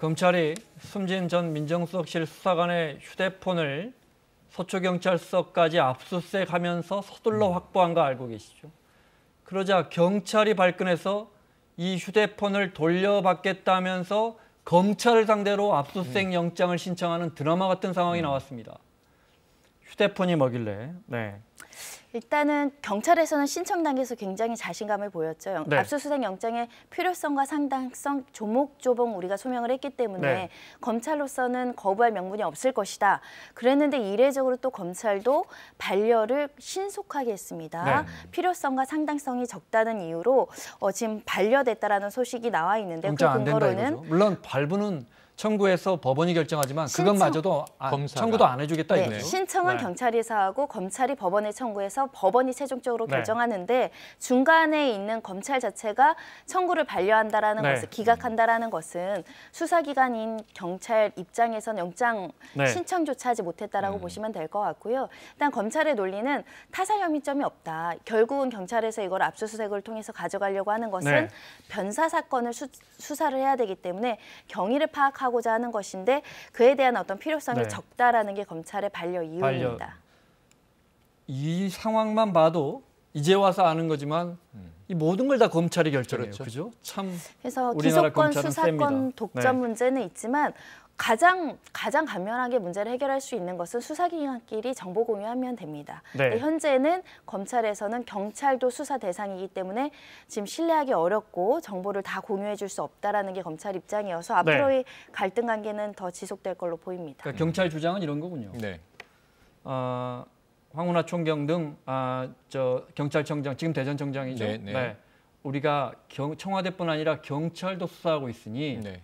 검찰이 숨진 전 민정수석실 수사관의 휴대폰을 서초경찰서까지 압수수색하면서 서둘러 확보한 거 알고 계시죠? 그러자 경찰이 발끈해서 이 휴대폰을 돌려받겠다면서 검찰을 상대로 압수수색 영장을 신청하는 드라마 같은 상황이 나왔습니다. 휴대폰이 뭐길래? 네. 일단은 경찰에서는 신청 단계에서 굉장히 자신감을 보였죠. 네. 압수수색 영장의 필요성과 상당성, 조목조봉 우리가 소명을 했기 때문에 네. 검찰로서는 거부할 명분이 없을 것이다. 그랬는데 이례적으로 또 검찰도 반려를 신속하게 했습니다. 네. 필요성과 상당성이 적다는 이유로 지금 반려됐다라는 소식이 나와 있는데 그 근거로는 물론 발부는 청구해서 법원이 결정하지만 그것마저도 청구도 안 해주겠다 이거죠. 네, 신청은 네. 경찰에서 하고 검찰이 법원에 청구해서 법원이 최종적으로 네. 결정하는데 중간에 있는 검찰 자체가 청구를 반려한다라는 네. 것을 기각한다라는 것은 수사기관인 경찰 입장에선 영장 네. 신청조차 하지 못했다라고 보시면 될 것 같고요. 일단 검찰의 논리는 타살 혐의점이 없다. 결국은 경찰에서 이걸 압수수색을 통해서 가져가려고 하는 것은 네. 변사 사건을 수사를 해야 되기 때문에 경위를 파악하고 하고자 하는 것인데 그에 대한 어떤 필요성이 네. 적다라는 게 검찰의 반려 이유입니다. 이 상황만 봐도 이제 와서 아는 거지만 이 모든 걸 다 검찰이 결정해요. 그렇죠? 참 그래서 기소권, 수사권, 독점 네. 문제는 있지만 가장 간편하게 문제를 해결할 수 있는 것은 수사기관끼리 정보 공유하면 됩니다. 네. 현재는 검찰에서는 경찰도 수사 대상이기 때문에 지금 신뢰하기 어렵고 정보를 다 공유해 줄 수 없다라는 게 검찰 입장이어서 앞으로의 네. 갈등 관계는 더 지속될 걸로 보입니다. 그러니까 경찰 주장은 이런 거군요. 네. 황운하 총경 등 경찰청장, 지금 대전청장이죠. 네, 네. 네. 우리가 청와대뿐 아니라 경찰도 수사하고 있으니 네.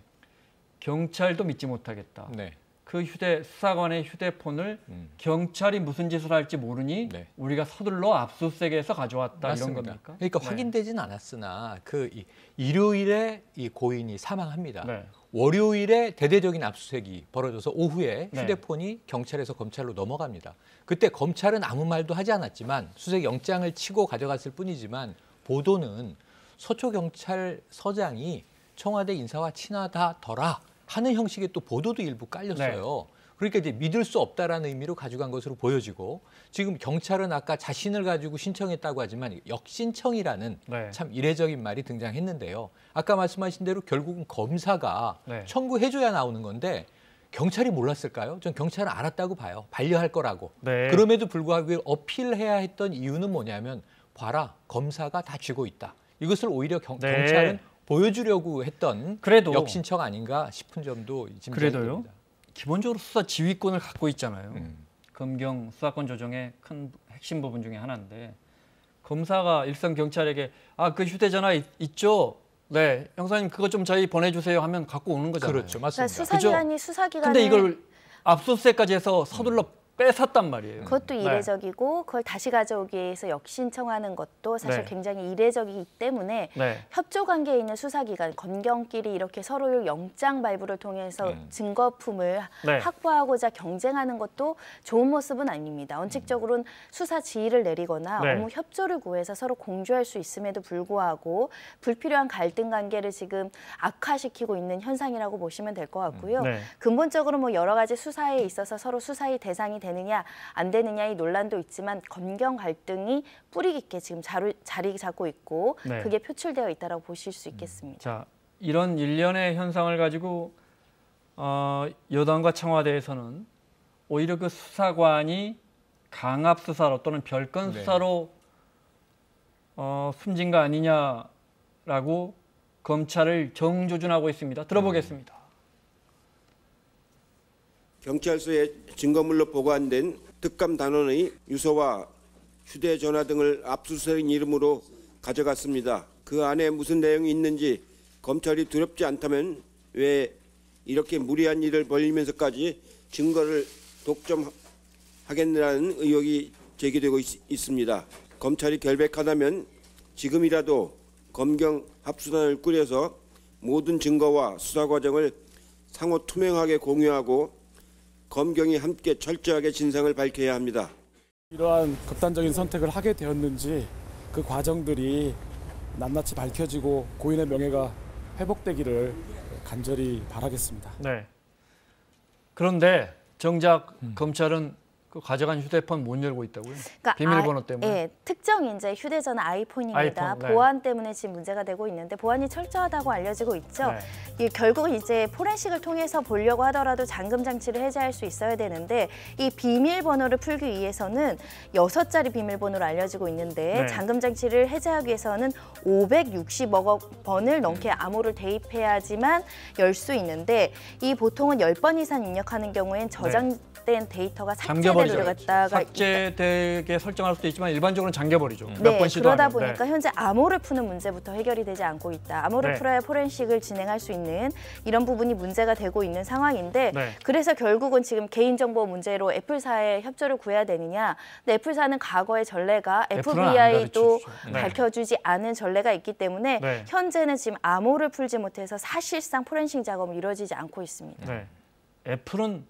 경찰도 믿지 못하겠다. 네. 그 수사관의 휴대폰을 경찰이 무슨 짓을 할지 모르니 네. 우리가 서둘러 압수수색해서 가져왔다. 맞습니다. 이런 겁니까? 그러니까 네. 확인되진 않았으나 일요일에 이 고인이 사망합니다. 네. 월요일에 대대적인 압수수색이 벌어져서 오후에 휴대폰이 네. 경찰에서 검찰로 넘어갑니다. 그때 검찰은 아무 말도 하지 않았지만 수색 영장을 치고 가져갔을 뿐이지만 보도는 서초경찰서장이 청와대 인사와 친하다더라 하는 형식의 또 보도도 일부 깔렸어요. 네. 그러니까 이제 믿을 수 없다라는 의미로 가져간 것으로 보여지고 지금 경찰은 아까 자신을 가지고 신청했다고 하지만 역신청이라는 네. 참 이례적인 말이 등장했는데요. 아까 말씀하신 대로 결국은 검사가 네. 청구해줘야 나오는 건데 경찰이 몰랐을까요? 전 경찰은 알았다고 봐요. 반려할 거라고. 네. 그럼에도 불구하고 어필해야 했던 이유는 뭐냐면 봐라, 검사가 다 쥐고 있다. 이것을 오히려 네. 경찰은 보여주려고 했던 그래도, 역신청 아닌가 싶은 점도 짐작됩니다. 그래도요. 기본적으로 수사 지휘권을 갖고 있잖아요. 검경 수사권 조정의 큰 핵심 부분 중에 하나인데 검사가 일선 경찰에게 그 휴대전화 있죠? 네, 형사님 그거 좀 저희 보내주세요 하면 갖고 오는 거잖아요. 그렇죠, 맞습니다. 그러니까 수사기관이 수사기관을 근데 이걸 압수수색까지 해서 서둘러 뺏었단 말이에요. 그것도 이례적이고 네. 그걸 다시 가져오기 위해서 역신청하는 것도 사실 네. 굉장히 이례적이기 때문에 네. 협조 관계에 있는 수사기관, 검경끼리 이렇게 서로의 영장 발부를 통해서 증거품을 네. 확보하고자 경쟁하는 것도 좋은 모습은 아닙니다. 원칙적으로는 수사 지휘를 내리거나 네. 업무 협조를 구해서 서로 공조할 수 있음에도 불구하고 불필요한 갈등 관계를 지금 악화시키고 있는 현상이라고 보시면 될 것 같고요. 네. 근본적으로 뭐 여러 가지 수사에 있어서 서로 수사의 대상이 되느냐 안 되느냐 이 논란도 있지만 검경 갈등이 뿌리 깊게 지금 자리 잡고 있고 네. 그게 표출되어 있다고 보실 수 있겠습니다. 자, 이런 일련의 현상을 가지고 여당과 청와대에서는 오히려 그 수사관이 강압수사로 또는 별건수사로 네. 숨진 거 아니냐라고 검찰을 정조준하고 있습니다. 들어보겠습니다. 경찰서에 증거물로 보관된 특감 단원의 유서와 휴대전화 등을 압수수색 이름으로 가져갔습니다. 그 안에 무슨 내용이 있는지 검찰이 두렵지 않다면 왜 이렇게 무리한 일을 벌이면서까지 증거를 독점하겠느냐는 의혹이 제기되고 있습니다. 검찰이 결백하다면 지금이라도 검경 합수단을 꾸려서 모든 증거와 수사 과정을 상호 투명하게 공유하고 검경이 함께 철저하게 진상을 밝혀야 합니다. 이러한 극단적인 선택을 하게 되었는지 그 과정들이 낱낱이 밝혀지고 고인의 명예가 회복되기를 간절히 바라겠습니다. 네. 그런데 정작 검찰은 그 가져간 휴대폰 못 열고 있다고요? 그러니까 비밀번호 때문에? 예, 특정 인제 휴대전화 아이폰입니다. 아이폰, 보안 네. 때문에 지금 문제가 되고 있는데 보안이 철저하다고 알려지고 있죠. 네. 결국은 이제 포렌식을 통해서 보려고 하더라도 잠금 장치를 해제할 수 있어야 되는데 이 비밀번호를 풀기 위해서는 6자리 비밀번호로 알려지고 있는데 네. 잠금 장치를 해제하기 위해서는 560억 번을 넘게 암호를 대입해야지만 열 수 있는데 이 보통은 10번 이상 입력하는 경우엔 저장 네. 된 데이터가 삭제되게 설정할 수도 있지만 일반적으로는 잠겨버리죠. 몇 번 시도하면. 그러다 보니까 현재 암호를 푸는 문제부터 해결이 되지 않고 있다. 암호를 네. 풀어야 포렌식을 진행할 수 있는 이런 부분이 문제가 되고 있는 상황인데 네. 그래서 결국은 지금 개인정보 문제로 애플사에 협조를 구해야 되느냐. 근데 애플사는 과거의 전례가 FBI도 밝혀주지 않은 전례가 있기 때문에 네. 현재는 지금 암호를 풀지 못해서 사실상 포렌식 작업이 이루어지지 않고 있습니다. 네. 애플은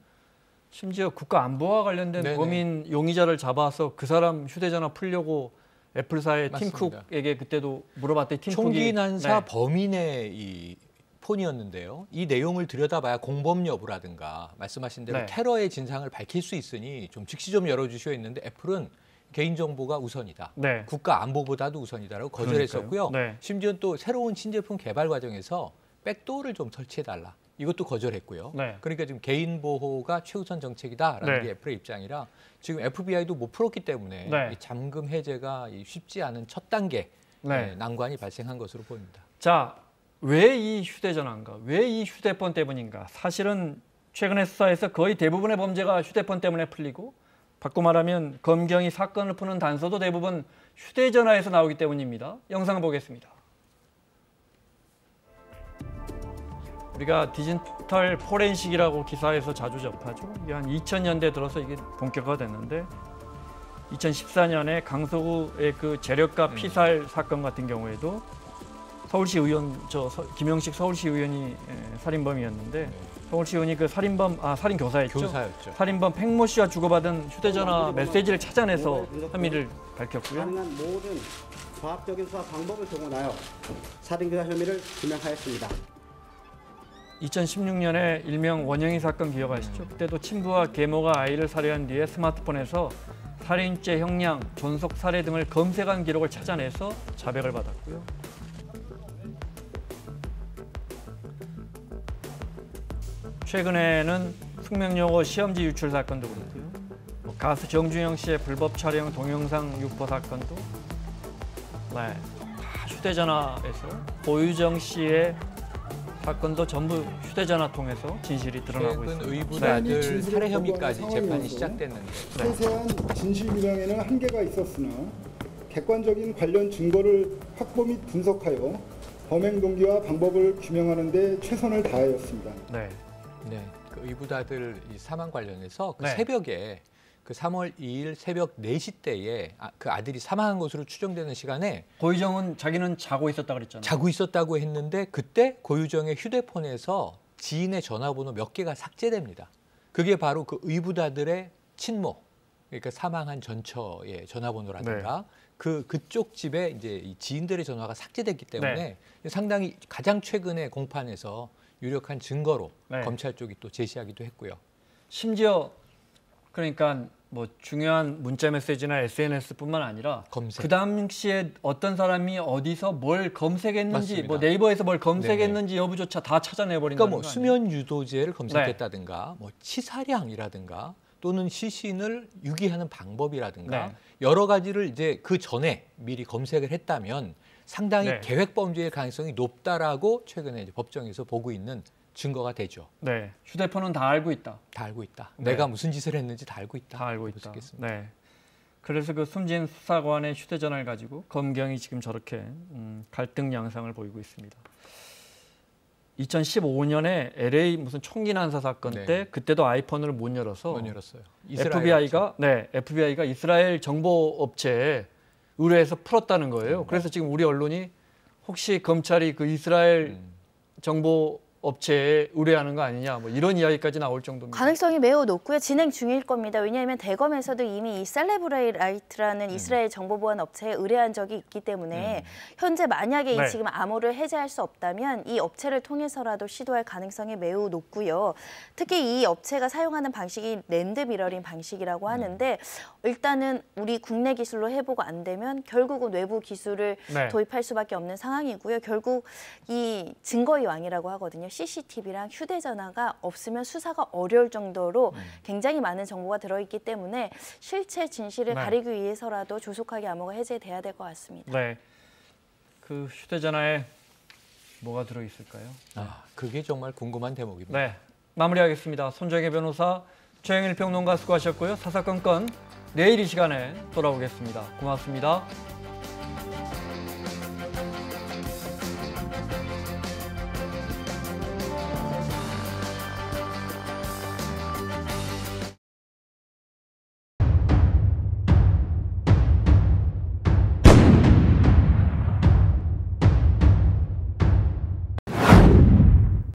심지어 국가안보와 관련된 네네. 범인 용의자를 잡아서 그 사람 휴대전화 풀려고 애플사의 팀쿡에게 그때도 물어봤더니 팀쿡이 총기 난사 네. 범인의 이 폰이었는데요. 이 내용을 들여다봐야 공범 여부라든가 말씀하신 대로 네. 테러의 진상을 밝힐 수 있으니 좀 즉시 좀 열어주셔야 했는데 애플은 개인정보가 우선이다. 네. 국가안보보다도 우선이다라고 거절했었고요. 네. 심지어 또 새로운 신제품 개발 과정에서 백도어를 좀 설치해달라. 이것도 거절했고요. 네. 그러니까 지금 개인 보호가 최우선 정책이다라는 네. 게 애플의 입장이라 지금 FBI도 못 풀었기 때문에 네. 이 잠금 해제가 쉽지 않은 첫 단계 네. 난관이 발생한 것으로 보입니다. 자, 왜 이 휴대전화인가? 왜 이 휴대폰 때문인가? 사실은 최근의 수사에서 거의 대부분의 범죄가 휴대폰 때문에 풀리고 바꿔 말하면 검경이 사건을 푸는 단서도 대부분 휴대전화에서 나오기 때문입니다. 영상 보겠습니다. 우리가 디지털 포렌식이라고 기사에서 자주 접하죠. 이게 한 2000년대 들어서 이게 본격화됐는데 2014년에 강서구의 그 재력가 피살 사건 같은 경우에도 서울시 의원 김영식 서울시 의원이 살인범이었는데 서울시 의원이 그 살인 교사였죠. 살인범 팽모 씨와 주고받은 휴대전화 메시지를 찾아내서 혐의를 밝혔고요. 가능한 모든 과학적인 수사 방법을 동원하여 살인 교사 혐의를 규명하였습니다. 2016년에 일명 원영이 사건 기억하시죠? 그때도 친부와 계모가 아이를 살해한 뒤에 스마트폰에서 살인죄 형량, 존속 살해 등을 검색한 기록을 찾아내서 자백을 받았고요. 최근에는 숙명여고 시험지 유출 사건도 그렇고요. 가수 정준영 씨의 불법 촬영 동영상 유포 사건도 네, 다 휴대전화에서 고유정 씨의 사건도 전부 휴대전화 통해서 진실이 드러나고 있습니다. 최근 의붓 아들 살해 혐의까지 재판이 시작됐는데 세세한 진실규명에는 한계가 있었으나 객관적인 관련 증거를 확보 및 분석하여 범행 동기와 방법을 규명하는 데 최선을 다하였습니다. 네, 네. 그 의붓 아들 사망 관련해서 그 네. 새벽에 그 3월 2일 새벽 4시 때에 그 아들이 사망한 것으로 추정되는 시간에 고유정은 자기는 자고 있었다고 그랬잖아요. 자고 있었다고 했는데 그때 고유정의 휴대폰에서 지인의 전화번호 몇 개가 삭제됩니다. 그게 바로 그 의붓아들의 친모, 그러니까 사망한 전처의 전화번호라든가 네. 그쪽 집에 이제 이 지인들의 전화가 삭제됐기 때문에 네. 상당히 가장 최근에 공판에서 유력한 증거로 네. 검찰 쪽이 또 제시하기도 했고요. 심지어 그러니까 뭐 중요한 문자 메시지나 SNS뿐만 아니라 검색. 그 당시에 어떤 사람이 어디서 뭘 검색했는지 뭐 네이버에서 뭘 검색했는지 네네. 여부조차 다 찾아내버린다는 그러니까 뭐 수면 유도제를 검색했다든가 네. 뭐 치사량이라든가 또는 시신을 유기하는 방법이라든가 네. 여러 가지를 이제 그 전에 미리 검색을 했다면 상당히 네. 계획 범죄의 가능성이 높다라고 최근에 이제 법정에서 보고 있는 증거가 되죠. 네, 휴대폰은 다 알고 있다. 다 알고 있다. 네. 내가 무슨 짓을 했는지 다 알고 있다. 다 알고 있다. 네. 그래서 그 숨진 수사관의 휴대전화를 가지고 검경이 지금 저렇게 갈등 양상을 보이고 있습니다. 2015년에 LA 무슨 총기 난사 사건 때 네. 그때도 아이폰을 못 열어서 못 열었어요. FBI가 이스라엘 정보 업체에 의뢰해서 풀었다는 거예요. 그래서 지금 우리 언론이 혹시 검찰이 그 이스라엘 정보 업체에 의뢰하는 거 아니냐, 뭐 이런 이야기까지 나올 정도입니다. 가능성이 매우 높고요. 진행 중일 겁니다. 왜냐하면 대검에서도 이미 이 셀레브라이트라는 이스라엘 정보보안 업체에 의뢰한 적이 있기 때문에 현재 만약에 이 지금 암호를 해제할 수 없다면 이 업체를 통해서라도 시도할 가능성이 매우 높고요. 특히 이 업체가 사용하는 방식이 랜드미러링 방식이라고 하는데 일단은 우리 국내 기술로 해보고 안 되면 결국은 외부 기술을 도입할 수밖에 없는 상황이고요. 결국 이 증거의 왕이라고 하거든요. CCTV랑 휴대전화가 없으면 수사가 어려울 정도로 굉장히 많은 정보가 들어있기 때문에 실체 진실을 가리기 위해서라도 조속하게 암호가 해제돼야 될 것 같습니다. 네, 그 휴대전화에 뭐가 들어있을까요? 아, 그게 정말 궁금한 대목입니다. 네, 마무리하겠습니다. 손정혜 변호사, 최영일 평론가 수고하셨고요. 사사건건 내일 이 시간에 돌아오겠습니다. 고맙습니다.